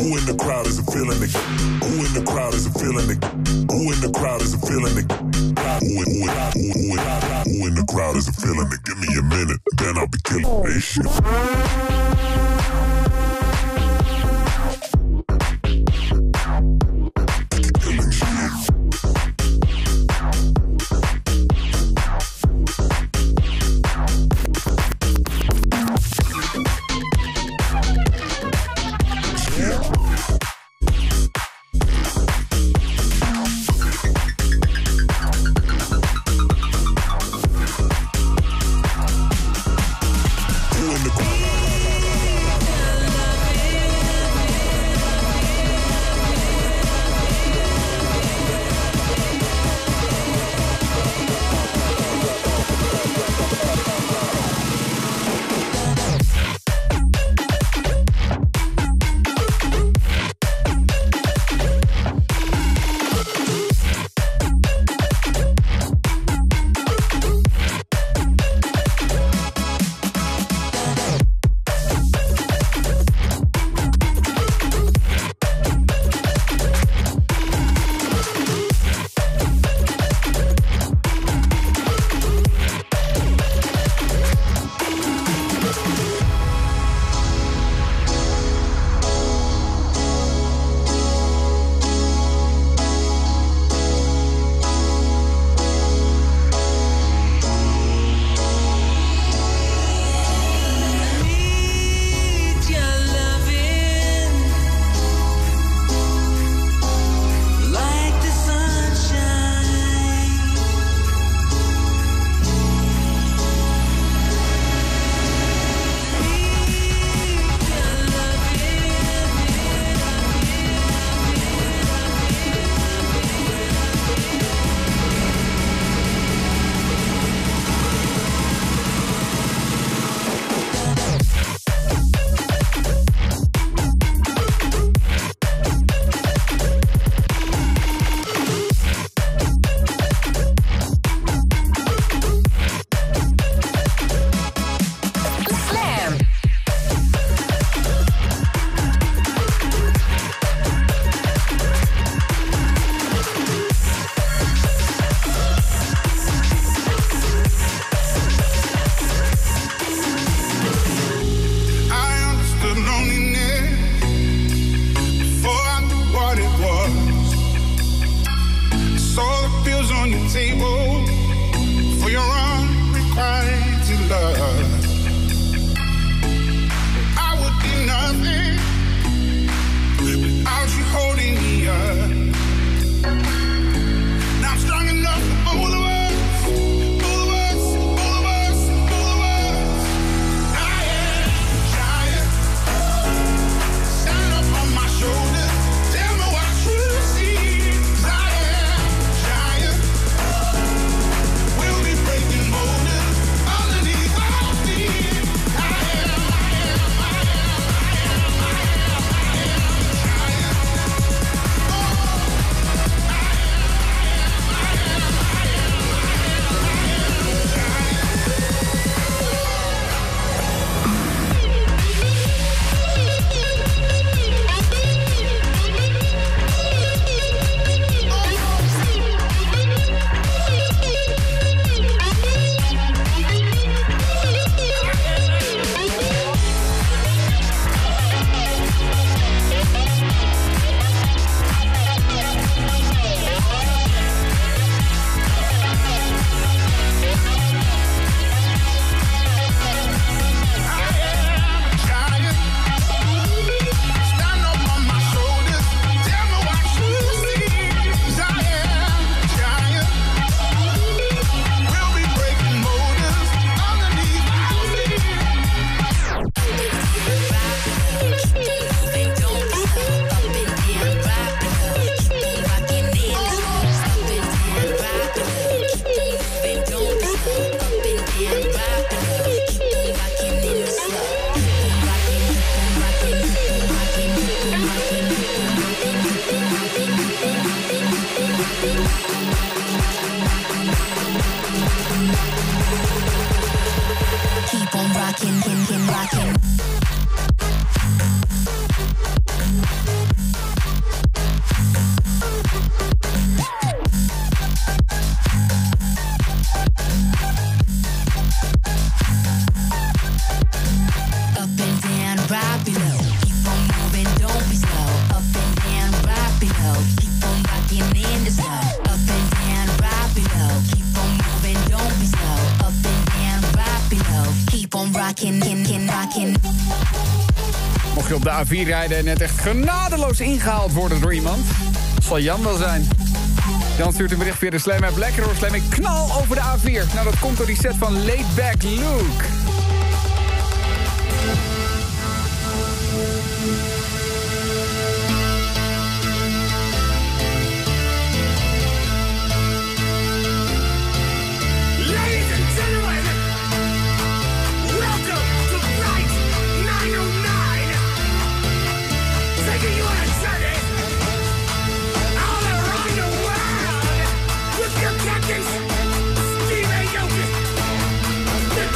Who in the crowd is a feeling it? Who in the crowd is a feeling it? Who in the crowd is a feeling it? Who in the crowd is a feeling it? Give me a minute, then I'll be killing this shit. Keep on rockin'. Mocht je op de A4 rijden en net echt genadeloos ingehaald worden door iemand, zal Jan wel zijn. Jan stuurt een bericht via de Slam app. Lekker hoor, Slam. Ik knal over de A4. Nou, dat komt door die set van Laidback Luke.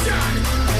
Done!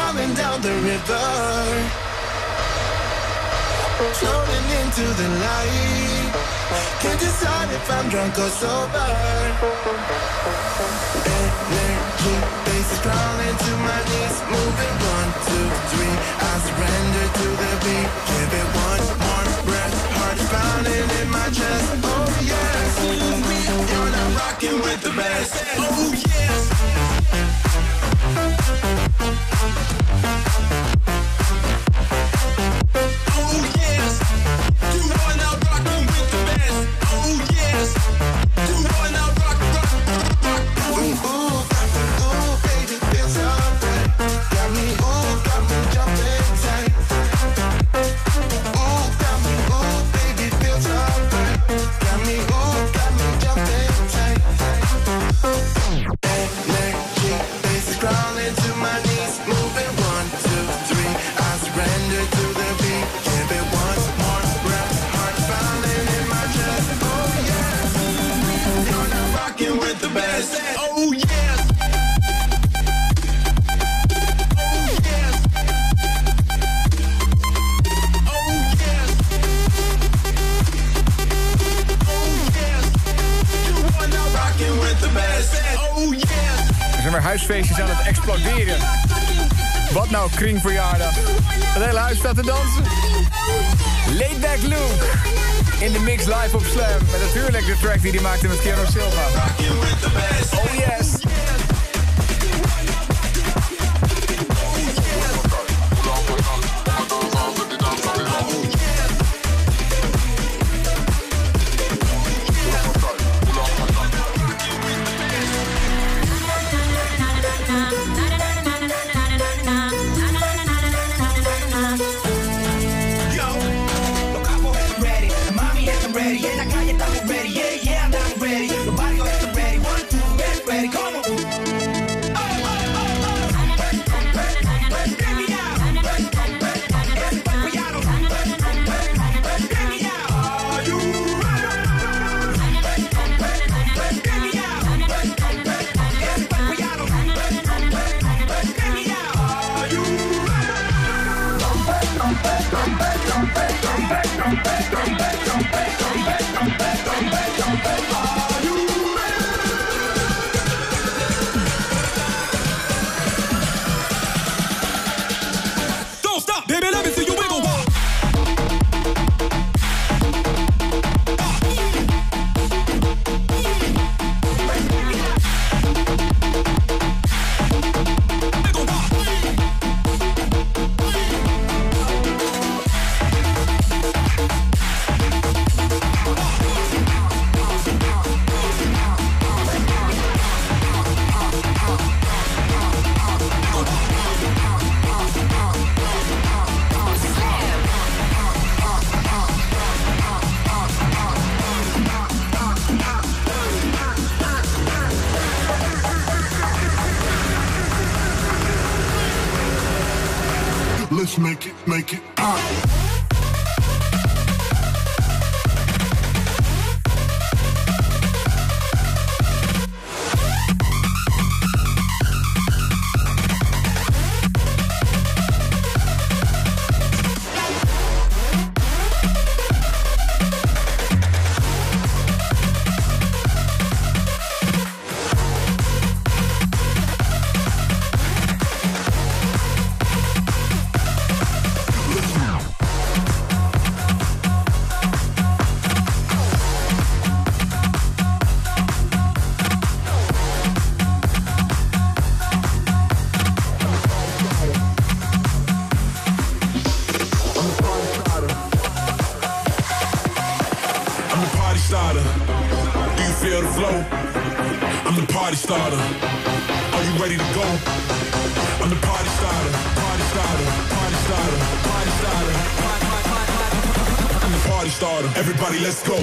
falling down the river, floating into the light. Can't decide if I'm drunk or sober. Energy base crawling to my knees, moving 1, 2, 3. I surrender to the beat. Give it one more breath. Heart is pounding in my chest. Oh yeah, excuse me, you're not rocking with the best. Oh yeah. Huisfeestjes aan het exploderen. Wat nou kringverjaardag. Het hele huis staat te dansen. Laidback Luke in de mix live op Slam. En natuurlijk de track die hij maakte met Kiano Silva. Oh yes. Let's make it out. Everybody, let's go.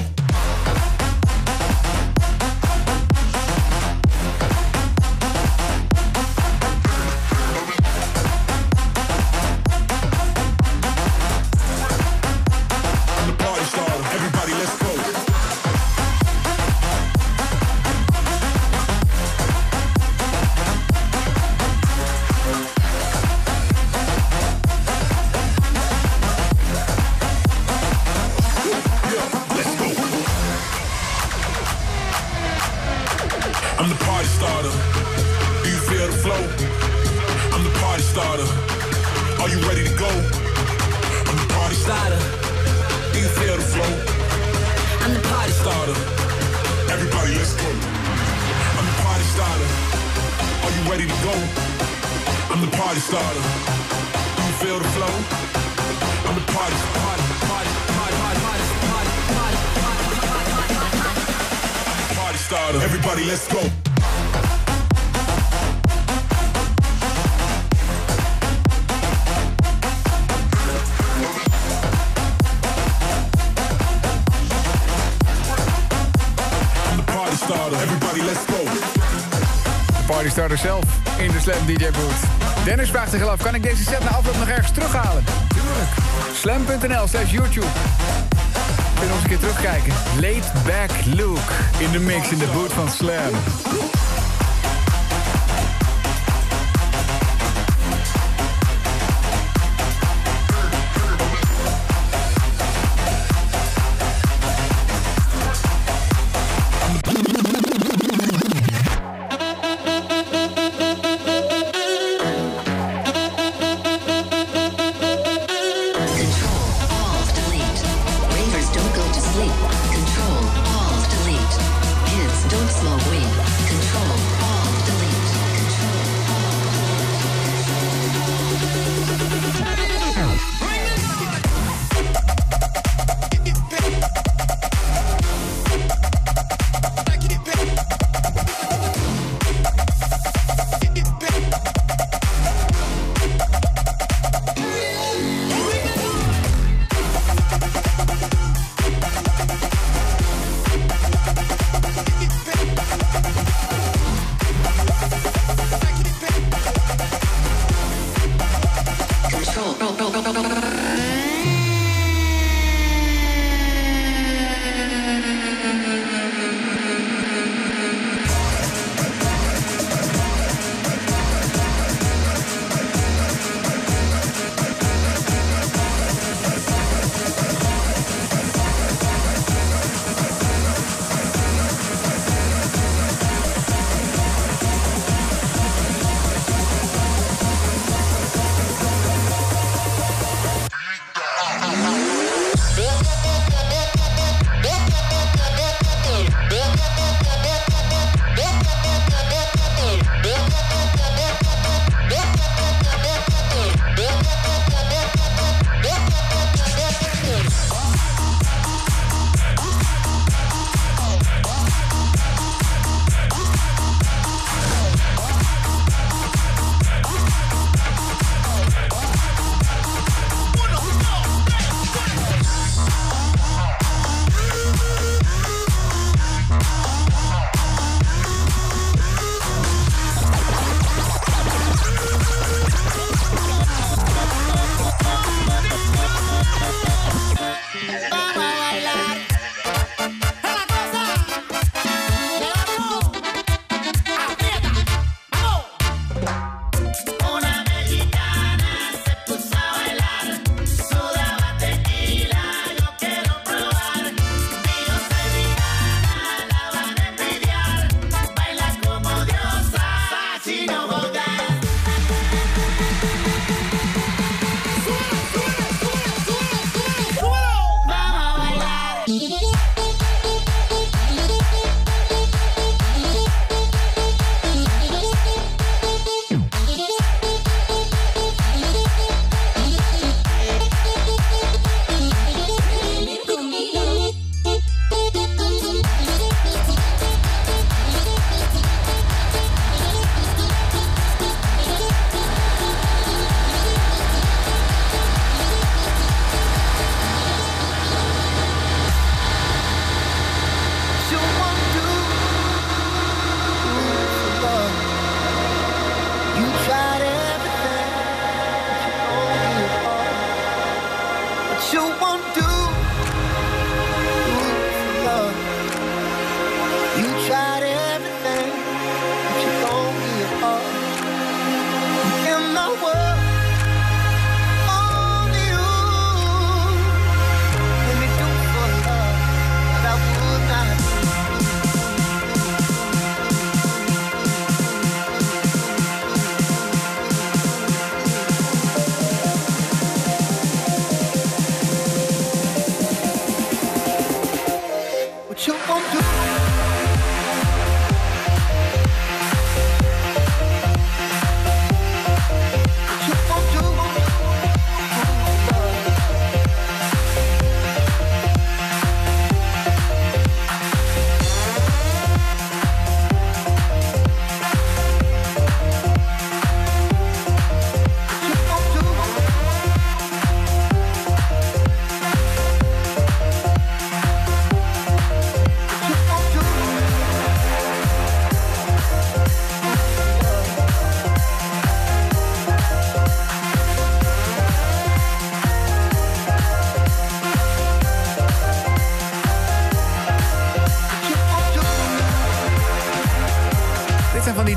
Are you ready to go? I'm the party starter. Do you feel the flow? I'm the party starter. Everybody, let's go. I'm the party starter. Are you ready to go? I'm the party starter. Do you feel the flow? I'm the party starter. Everybody, let's go. Everybody, let's go. De partystarter zelf in de Slam DJ booth. Dennis vraagt zich af, kan ik deze set na afloop nog ergens terughalen? Tuurlijk. Slam.nl/YouTube. Kun je ons een keer terugkijken. Laidback Luke in de mix in de booth van Slam.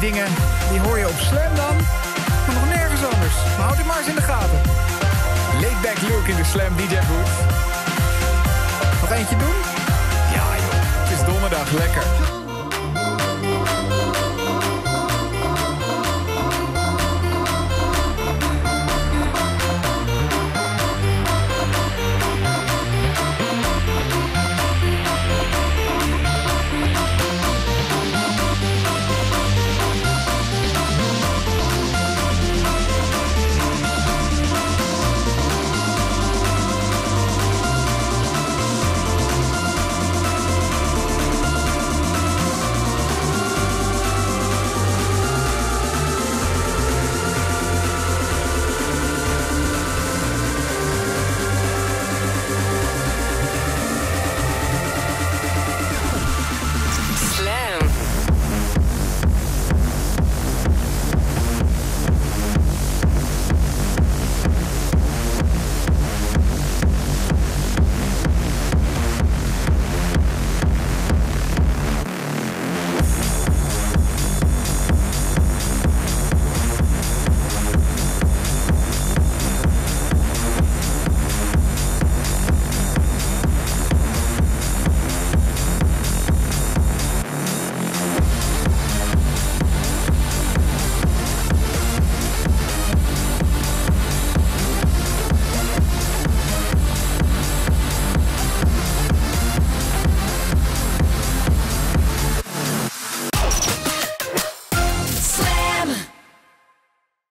dingen die hoor je op Slam dan, maar nog nergens anders. Maar houd het maar eens in de gaten. Laidback Luke in de Slam DJ booth. Nog eentje doen? Ja joh, het is donderdag, lekker.